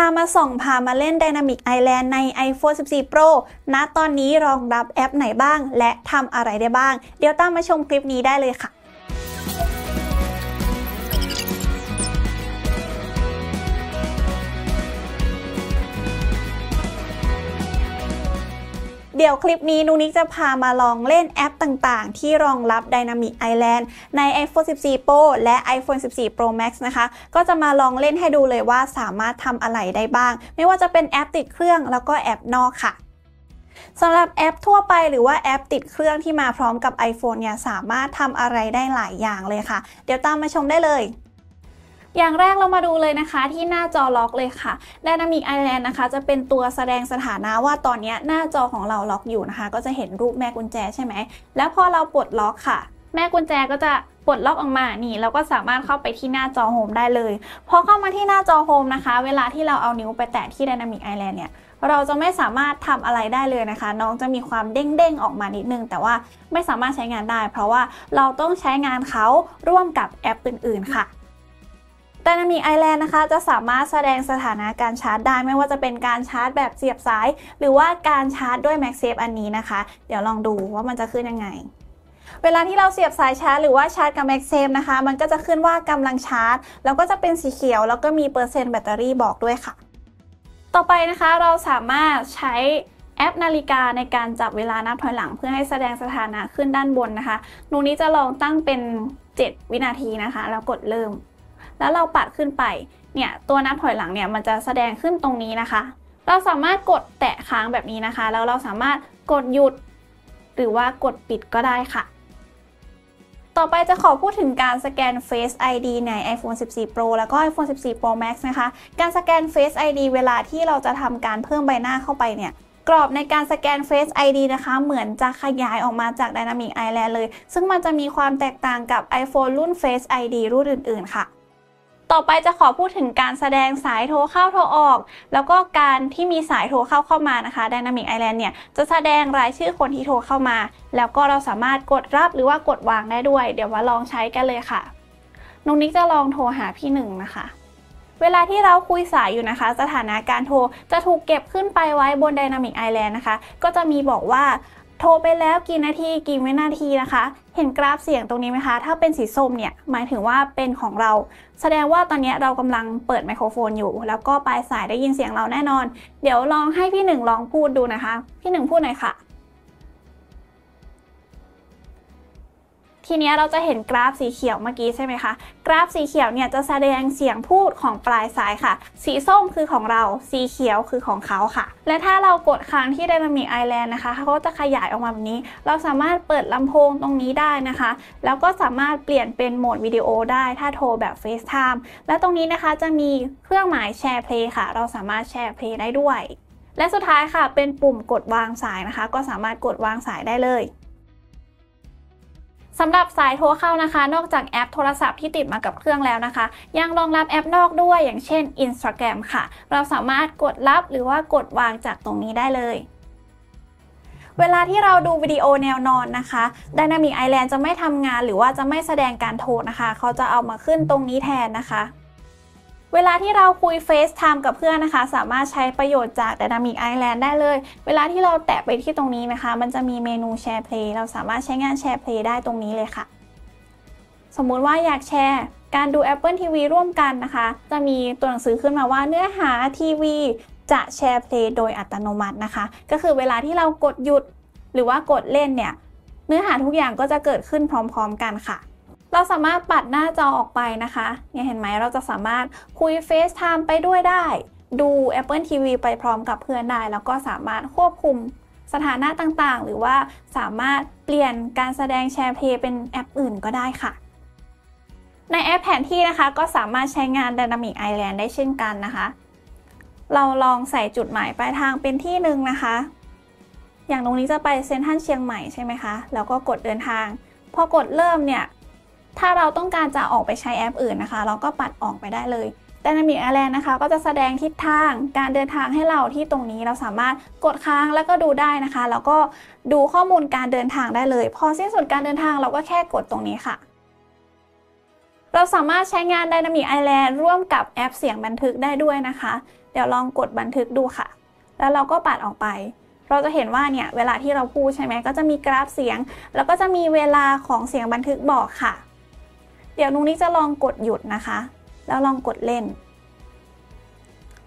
พามาส่องพามาเล่น Dynamic Island ใน iPhone 14 Pro ณ ตอนนี้รองรับแอปไหนบ้างและทำอะไรได้บ้างเดี๋ยวตามมาชมคลิปนี้ได้เลยค่ะเดี๋ยวคลิปนี้นุนิกจะพามาลองเล่นแอปต่างๆที่รองรับ Dynamic Island ใน iPhone 14 Pro และ iPhone 14 Pro Max นะคะก็จะมาลองเล่นให้ดูเลยว่าสามารถทำอะไรได้บ้างไม่ว่าจะเป็นแอปติดเครื่องแล้วก็แอปนอกค่ะสำหรับแอปทั่วไปหรือว่าแอปติดเครื่องที่มาพร้อมกับ iPhone เนี่ยสามารถทำอะไรได้หลายอย่างเลยค่ะเดี๋ยวตามมาชมได้เลยอย่างแรกเรามาดูเลยนะคะที่หน้าจอล็อกเลยค่ะ Dynamic Island นะคะจะเป็นตัวแสดงสถานะว่าตอนนี้หน้าจอของเราล็อกอยู่นะคะก็จะเห็นรูปแม่กุญแจใช่ไหมแล้วพอเราปลดล็อกค่ะแม่กุญแจก็จะปลดล็อกออกมานี่เราก็สามารถเข้าไปที่หน้าจอโฮมได้เลยพอเข้ามาที่หน้าจอโฮมนะคะเวลาที่เราเอานิ้วไปแตะที่ Dynamic Island เนี่ยเราจะไม่สามารถทำอะไรได้เลยนะคะน้องจะมีความเด้งๆออกมานิดนึงแต่ว่าไม่สามารถใช้งานได้เพราะว่าเราต้องใช้งานเขาร่วมกับแอปอื่นๆค่ะDynamic Island นะคะจะสามารถแสดงสถานะการชาร์จได้ไม่ว่าจะเป็นการชาร์จแบบเสียบสายหรือว่าการชาร์จด้วย MagSafe อันนี้นะคะเดี๋ยวลองดูว่ามันจะขึ้นยังไงเวลาที่เราเสียบสายชาร์จหรือว่าชาร์จกับ MagSafe นะคะมันก็จะขึ้นว่ากำลังชาร์จแล้วก็จะเป็นสีเขียวแล้วก็มีเปอร์เซ็นต์แบตเตอรี่บอกด้วยค่ะต่อไปนะคะเราสามารถใช้แอปนาฬิกาในการจับเวลานับถอยหลังเพื่อให้แสดงสถานะขึ้นด้านบนนะคะหนูนี้จะลองตั้งเป็น7วินาทีนะคะแล้วกดเริ่มแล้วเราปัดขึ้นไปเนี่ยตัวนับถอยหลังเนี่ยมันจะแสดงขึ้นตรงนี้นะคะเราสามารถกดแตะค้างแบบนี้นะคะแล้วเราสามารถกดหยุดหรือว่ากดปิดก็ได้ค่ะต่อไปจะขอพูดถึงการสแกน Face ID ใน iPhone 14 Pro แล้วก็ iPhone 14 Pro Max นะคะการสแกน Face ID เวลาที่เราจะทำการเพิ่มใบหน้าเข้าไปเนี่ยกรอบในการสแกน Face ID นะคะเหมือนจะขยายออกมาจาก Dynamic Island เลยซึ่งมันจะมีความแตกต่างกับ iPhone รุ่น Face ID รุ่นอื่นๆค่ะต่อไปจะขอพูดถึงการแสดงสายโทรเข้าโทรออกแล้วก็การที่มีสายโทรเข้ามานะคะ Dynamic Island เนี่ยจะแสดงรายชื่อคนที่โทรเข้ามาแล้วก็เราสามารถกดรับหรือว่ากดวางได้ด้วยเดี๋ยวมาลองใช้กันเลยค่ะนุ๊กนิกจะลองโทรหาพี่หนึ่งนะคะเวลาที่เราคุยสายอยู่นะคะสถานะการโทรจะถูกเก็บขึ้นไปไว้บน Dynamic Island นะคะก็จะมีบอกว่าโทรไปแล้วกี่นาทีกี่วินาทีนะคะเห็นกราฟเสียงตรงนี้ไหมคะถ้าเป็นสีส้มเนี่ยหมายถึงว่าเป็นของเราแสดงว่าตอนนี้เรากำลังเปิดไมโครโฟนอยู่แล้วก็ปลายสายได้ยินเสียงเราแน่นอนเดี๋ยวลองให้พี่หนึ่งลองพูดดูนะคะพี่หนึ่งพูดหน่อยค่ะทีนี้เราจะเห็นกราฟสีเขียวเมื่อกี้ใช่ไหมคะกราฟสีเขียวเนี่ยจะแสดงเสียงพูดของปลายสายค่ะสีส้มคือของเราสีเขียวคือของเขาค่ะและถ้าเรากดค้างที่ Dynamic Island นะคะเขาก็จะขยายออกมาแบบนี้เราสามารถเปิดลำโพงตรงนี้ได้นะคะแล้วก็สามารถเปลี่ยนเป็นโหมดวิดีโอได้ถ้าโทรแบบ FaceTime และตรงนี้นะคะจะมีเครื่องหมายแชร์เพลย์ค่ะเราสามารถแชร์เพลย์ได้ด้วยและสุดท้ายค่ะเป็นปุ่มกดวางสายนะคะก็สามารถกดวางสายได้เลยสำหรับสายโทรเข้านะคะนอกจากแอปโทรศัพท์ที่ติดมากับเครื่องแล้วนะคะยังรองรับแอปนอกด้วยอย่างเช่น Instagram ค่ะเราสามารถกดรับหรือว่ากดวางจากตรงนี้ได้เลยเวลาที่เราดูวิดีโอแนวนอนนะคะ Dynamic Island จะไม่ทำงานหรือว่าจะไม่แสดงการโทรนะคะเขาจะเอามาขึ้นตรงนี้แทนนะคะเวลาที่เราคุย FaceTime กับเพื่อนนะคะสามารถใช้ประโยชน์จาก Dynamic Island ได้เลยเวลาที่เราแตะไปที่ตรงนี้นะคะมันจะมีเมนูแชร์เพลย์เราสามารถใช้งานแชร์เพลย์ได้ตรงนี้เลยค่ะสมมุติว่าอยากแชร์การดู Apple TV ร่วมกันนะคะจะมีตัวหนังสือขึ้นมาว่าเนื้อหาทีวีจะแชร์เพลย์โดยอัตโนมัตินะคะก็คือเวลาที่เรากดหยุดหรือว่ากดเล่นเนี่ยเนื้อหาทุกอย่างก็จะเกิดขึ้นพร้อมๆกันค่ะเราสามารถปัดหน้าจอออกไปนะคะเนี่ยเห็นไหมเราจะสามารถคุย FaceTime ไปด้วยได้ดู Apple TV ไปพร้อมกับเพื่อนได้แล้วก็สามารถควบคุมสถานะต่างๆหรือว่าสามารถเปลี่ยนการแสดงแชร์เพลย์เป็นแอปอื่นก็ได้ค่ะในแอปแผนที่นะคะก็สามารถใช้งาน Dynamic Island ได้เช่นกันนะคะเราลองใส่จุดหมายปลายทางเป็นที่หนึ่งนะคะอย่างตรงนี้จะไปเซ็นทรัลเชียงใหม่ใช่ไหมคะแล้วก็กดเดินทางพอกดเริ่มเนี่ยถ้าเราต้องการจะออกไปใช้แอปอื่นนะคะเราก็ปัดออกไปได้เลย Dynamic Island นะคะก็จะแสดงทิศทางการเดินทางให้เราที่ตรงนี้เราสามารถกดค้างแล้วก็ดูได้นะคะแล้วก็ดูข้อมูลการเดินทางได้เลยพอสิ้นสุดการเดินทางเราก็แค่กดตรงนี้ค่ะ เราสามารถใช้งาน Dynamic Island ร่วมกับแอปเสียงบันทึกได้ด้วยนะคะเดี๋ยวลองกดบันทึกดูค่ะแล้วเราก็ปัดออกไปเราจะเห็นว่าเนี่ยเวลาที่เราพูดใช่ไหมก็จะมีกราฟเสียงแล้วก็จะมีเวลาของเสียงบันทึกบอกค่ะเดี๋ยวนุ้งนี้จะลองกดหยุดนะคะแล้วลองกดเล่น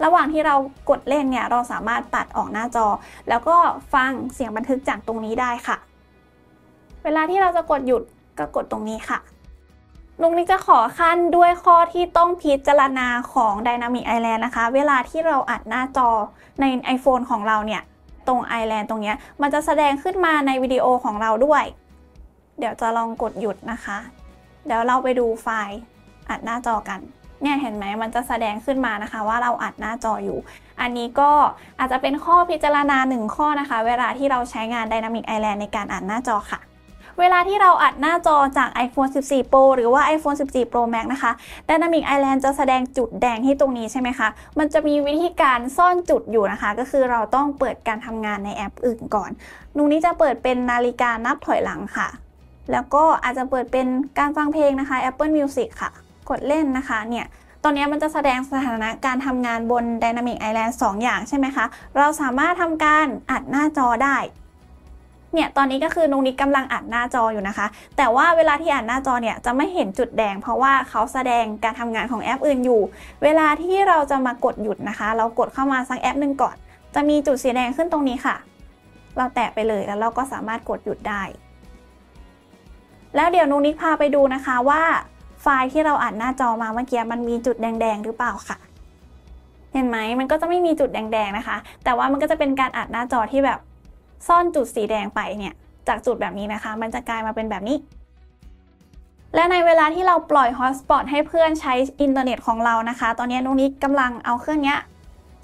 ระหว่างที่เรากดเล่นเนี่ยเราสามารถปัดออกหน้าจอแล้วก็ฟังเสียงบันทึกจากตรงนี้ได้ค่ะเวลาที่เราจะกดหยุดก็กดตรงนี้ค่ะนุ้งนี้จะขอขั้นด้วยข้อที่ต้องพิจารณาของ Dynamic Island นะคะเวลาที่เราอัดหน้าจอใน iPhone ของเราเนี่ยตรง Island ตรงนี้มันจะแสดงขึ้นมาในวิดีโอของเราด้วยเดี๋ยวจะลองกดหยุดนะคะเดี๋ยวเราไปดูไฟล์อัดหน้าจอกันเนี่ยเห็นไหมมันจะแสดงขึ้นมานะคะว่าเราอัดหน้าจออยู่อันนี้ก็อาจจะเป็นข้อพิจารณาหนึ่งข้อนะคะเวลาที่เราใช้งาน Dynamic Island ในการอัดหน้าจอค่ะเวลาที่เราอัดหน้าจอจาก iPhone 14 Pro หรือว่า iPhone 14 Pro Max นะคะ Dynamic Island จะแสดงจุดแดงที่ตรงนี้ใช่ไหมคะมันจะมีวิธีการซ่อนจุดอยู่นะคะก็คือเราต้องเปิดการทำงานในแอปอื่นก่อนนุ้งนี้จะเปิดเป็นนาฬิกานับถอยหลังค่ะแล้วก็อาจจะเปิดเป็นการฟังเพลงนะคะ Apple Music ค่ะกดเล่นนะคะเนี่ยตอนนี้มันจะแสดงสถานะการทำงานบน Dynamic Island 2 อย่างใช่ไหมคะเราสามารถทำการอัดหน้าจอได้เนี่ยตอนนี้ก็คือนุ้งนิกกำลังอัดหน้าจออยู่นะคะแต่ว่าเวลาที่อัดหน้าจอเนี่ยจะไม่เห็นจุดแดงเพราะว่าเขาแสดงการทำงานของแอปอื่นอยู่เวลาที่เราจะมากดหยุดนะคะเรากดเข้ามาสักแอปหนึ่งก่อนจะมีจุดสีแดงขึ้นตรงนี้ค่ะเราแตะไปเลยแล้วเราก็สามารถกดหยุดได้แล้วเดี๋ยวนุ้งนิกพาไปดูนะคะว่าไฟล์ที่เราอัดหน้าจอมาเมื่อกี้มันมีจุดแดงๆหรือเปล่าค่ะเห็นไหมมันก็จะไม่มีจุดแดงๆนะคะแต่ว่ามันก็จะเป็นการอัดหน้าจอที่แบบซ่อนจุดสีแดงไปเนี่ยจากจุดแบบนี้นะคะมันจะกลายมาเป็นแบบนี้และในเวลาที่เราปล่อยฮอตสปอตให้เพื่อนใช้อินเทอร์เน็ตของเรานะคะตอนนี้นุ้งนิกกำลังเอาเครื่องนี้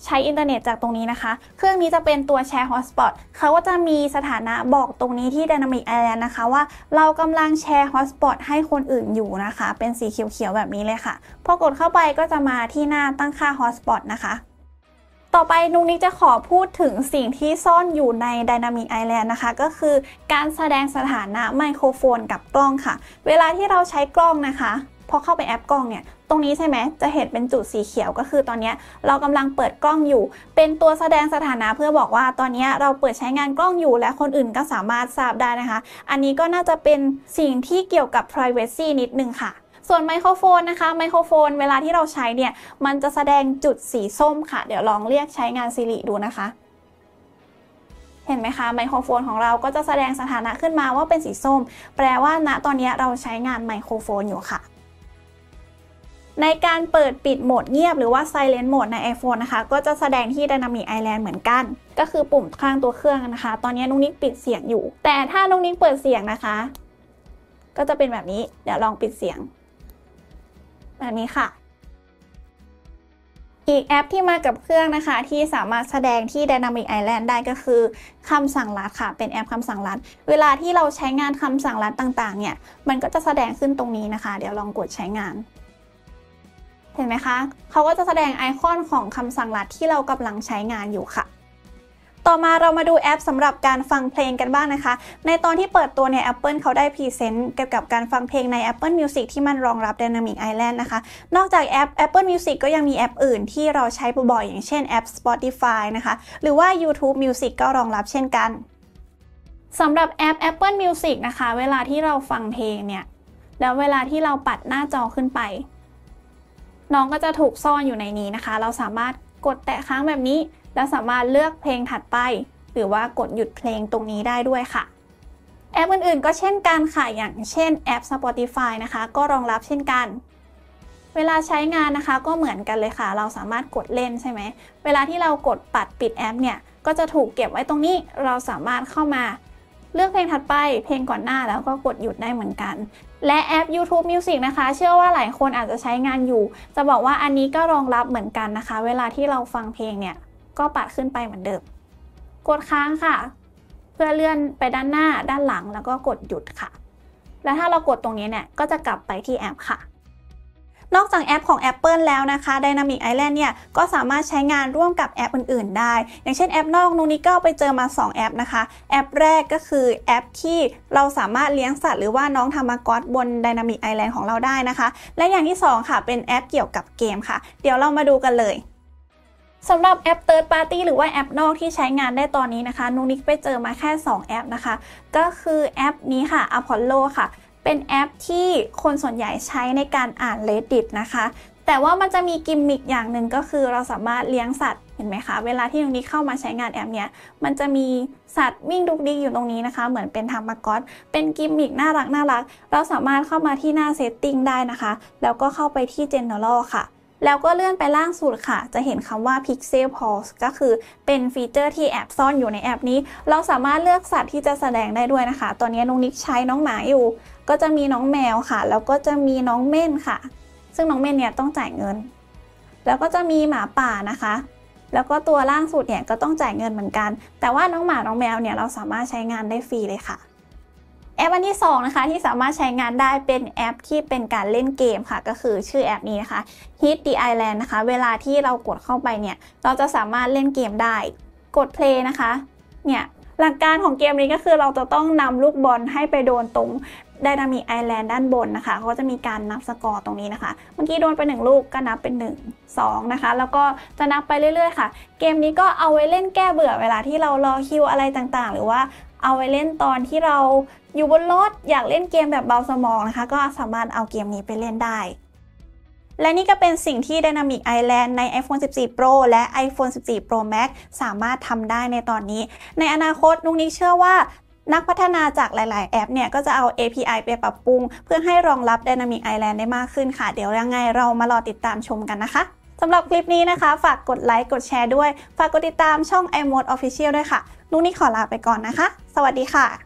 ใช้อินเทอร์เน็ตจากตรงนี้นะคะเครื่องนี้จะเป็นตัวแชร์ฮอตสปอตเขาก็จะมีสถานะบอกตรงนี้ที่ Dynamic Island นะคะว่าเรากำลังแชร์ฮอตสปอตให้คนอื่นอยู่นะคะเป็นสีเขียวๆแบบนี้เลยค่ะพอกดเข้าไปก็จะมาที่หน้าตั้งค่าฮอตสปอตนะคะต่อไปนุ้งนิกจะขอพูดถึงสิ่งที่ซ่อนอยู่ใน Dynamic Island นะคะก็คือการแสดงสถานะไมโครโฟนกับกล้องค่ะเวลาที่เราใช้กล้องนะคะพอเข้าไปแอปกล้องเนี่ยตรงนี้ใช่ไหมจะเห็นเป็นจุดสีเขียวก็คือตอนนี้เรากำลังเปิดกล้องอยู่เป็นตัวแสดงสถานะเพื่อบอกว่าตอนนี้เราเปิดใช้งานกล้องอยู่และคนอื่นก็สามารถทราบได้นะคะอันนี้ก็น่าจะเป็นสิ่งที่เกี่ยวกับ privacy นิดนึงค่ะส่วนไมโครโฟนนะคะไมโครโฟนเวลาที่เราใช้เนี่ยมันจะแสดงจุดสีส้มค่ะเดี๋ยวลองเรียกใช้งาน Siri ดูนะคะเห็นไหมคะไมโครโฟนของเราก็จะแสดงสถานะขึ้นมาว่าเป็นสีส้มแปลว่าณตอนนี้เราใช้งานไมโครโฟนอยู่ค่ะในการเปิดปิดโหมดเงียบหรือว่า Silent Mode ใน iPhone นะคะก็จะแสดงที่ Dynamic Island เหมือนกันก็คือปุ่มข้างตัวเครื่องนะคะตอนนี้นุ้งนิกปิดเสียงอยู่แต่ถ้านุ้งนิกเปิดเสียงนะคะก็จะเป็นแบบนี้เดี๋ยวลองปิดเสียงแบบนี้ค่ะอีกแอปที่มากับเครื่องนะคะที่สามารถแสดงที่ Dynamic Island ได้ก็คือคำสั่งลัดค่ะเป็นแอปคำสั่งลัดเวลาที่เราใช้งานคำสั่งลัดต่างๆเนี่ยมันก็จะแสดงขึ้นตรงนี้นะคะเดี๋ยวลองกดใช้งานเห็นไหมคะเขาก็จะแสดงไอคอนของคำสั่งลัดที่เรากำลังใช้งานอยู่ค่ะต่อมาเรามาดูแอปสำหรับการฟังเพลงกันบ้างนะคะในตอนที่เปิดตัวเนี่ย Apple เขาได้พรีเซนต์เกี่ยวกับการฟังเพลงใน Apple Music ที่มันรองรับ Dynamic Island นะคะนอกจากแอป Apple Music ก็ยังมีแอปอื่นที่เราใช้บ่อยๆอย่างเช่นแอป Spotify นะคะหรือว่า YouTube Music ก็รองรับเช่นกันสำหรับแอป Apple Music นะคะเวลาที่เราฟังเพลงเนี่ยแล้วเวลาที่เราปัดหน้าจอขึ้นไปน้องก็จะถูกซ่อนอยู่ในนี้นะคะเราสามารถกดแตะค้างแบบนี้แล้วสามารถเลือกเพลงถัดไปหรือว่ากดหยุดเพลงตรงนี้ได้ด้วยค่ะแอปอื่นๆก็เช่นกันค่ะอย่างเช่นแอป Spotify นะคะก็รองรับเช่นกันเวลาใช้งานนะคะก็เหมือนกันเลยค่ะเราสามารถกดเล่นใช่ไหมเวลาที่เรากดปัดปิดแอปเนี่ยก็จะถูกเก็บไว้ตรงนี้เราสามารถเข้ามาเลือกเพลงถัดไปเพลงก่อนหน้าแล้วก็กดหยุดได้เหมือนกันและแอป YouTube Music นะคะเชื่อว่าหลายคนอาจจะใช้งานอยู่จะบอกว่าอันนี้ก็รองรับเหมือนกันนะคะเวลาที่เราฟังเพลงเนี่ยก็ปัดขึ้นไปเหมือนเดิมกดค้างค่ะเพื่อเลื่อนไปด้านหน้าด้านหลังแล้วก็กดหยุดค่ะและถ้าเรากดตรงนี้เนี่ยก็จะกลับไปที่แอปค่ะ นอกจากแอปของ Apple แล้วนะคะ Dynamic Island เนี่ยก็สามารถใช้งานร่วมกับแอปอื่นๆได้อย่างเช่นแอปนอกนู้นนี้ก็ไปเจอมา2แอปนะคะแอปแรกก็คือแอปที่เราสามารถเลี้ยงสัตว์หรือว่าน้องทามากอสบน Dynamic Island ของเราได้นะคะและอย่างที่2ค่ะเป็นแอปเกี่ยวกับเกมค่ะเดี๋ยวเรามาดูกันเลยสำหรับแอป Third Party หรือว่าแอปนอกที่ใช้งานได้ตอนนี้นะคะนุ้งนิกไปเจอมาแค่2แอปนะคะก็คือแอปนี้ค่ะ Apollo ค่ะเป็นแอปที่คนส่วนใหญ่ใช้ในการอ่าน Reddit นะคะแต่ว่ามันจะมีกิมมิคอย่างหนึ่งก็คือเราสามารถเลี้ยงสัตว์เห็นไหมคะเวลาที่นุ้งนิกเข้ามาใช้งานแอปเนี้ยมันจะมีสัตว์วิ่งดุกดิกอยู่ตรงนี้นะคะเหมือนเป็นทามากอสเป็นกิมมิคน่ารักเราสามารถเข้ามาที่หน้า Setting ได้นะคะแล้วก็เข้าไปที่ General ค่ะแล้วก็เลื่อนไปล่างสุดค่ะจะเห็นคำว่า Pixel Pals ก็คือเป็นฟีเจอร์ที่แอบซ่อนอยู่ในแอปนี้เราสามารถเลือกสัตว์ที่จะแสดงได้ด้วยนะคะตอนนี้น้องนิกใช้น้องหมาอยู่ก็จะมีน้องแมวค่ะแล้วก็จะมีน้องเม่นค่ะซึ่งน้องเม่นเนี่ยต้องจ่ายเงินแล้วก็จะมีหมาป่านะคะแล้วก็ตัวล่างสุดเนี่ยก็ต้องจ่ายเงินเหมือนกันแต่ว่าน้องหมาน้องแมวเนี่ยเราสามารถใช้งานได้ฟรีเลยค่ะแอปอันที่2นะคะที่สามารถใช้งานได้เป็นแอปที่เป็นการเล่นเกมค่ะก็คือชื่อแอปนี้นะคะ Hit the Island นะคะเวลาที่เรากดเข้าไปเนี่ยเราจะสามารถเล่นเกมได้กด play นะคะเนี่ยหลักการของเกมนี้ก็คือเราจะต้องนำลูกบอลให้ไปโดนตรง Dynamic Island ด้านบนนะคะเขาก็จะมีการนับสกอร์ตรงนี้นะคะเมื่อกี้โดนไป1ลูกก็นับเป็น1 2นะคะแล้วก็จะนับไปเรื่อยๆค่ะเกมนี้ก็เอาไว้เล่นแก้เบื่อเวลาที่เรารอคิวอะไรต่างๆหรือว่าเอาไว้เล่นตอนที่เราอยู่บนรถอยากเล่นเกมแบบเบาสมองนะคะก็สามารถเอาเกมนี้ไปเล่นได้และนี่ก็เป็นสิ่งที่ Dynamic Island ใน iPhone 14 Pro และ iPhone 14 Pro Max สามารถทำได้ในตอนนี้ในอนาคตนุ้งนิกเชื่อว่านักพัฒนาจากหลายๆแอปเนี่ยก็จะเอา API ไปปรับปรุงเพื่อให้รองรับ Dynamic Island ได้มากขึ้นค่ะเดี๋ยวยังไงเรามารอติดตามชมกันนะคะสำหรับคลิปนี้นะคะฝากกดไลค์กดแชร์ด้วยฝากกดติดตามช่อง iMoD Official ด้วยค่ะนุ้งนิกขอลาไปก่อนนะคะสวัสดีค่ะ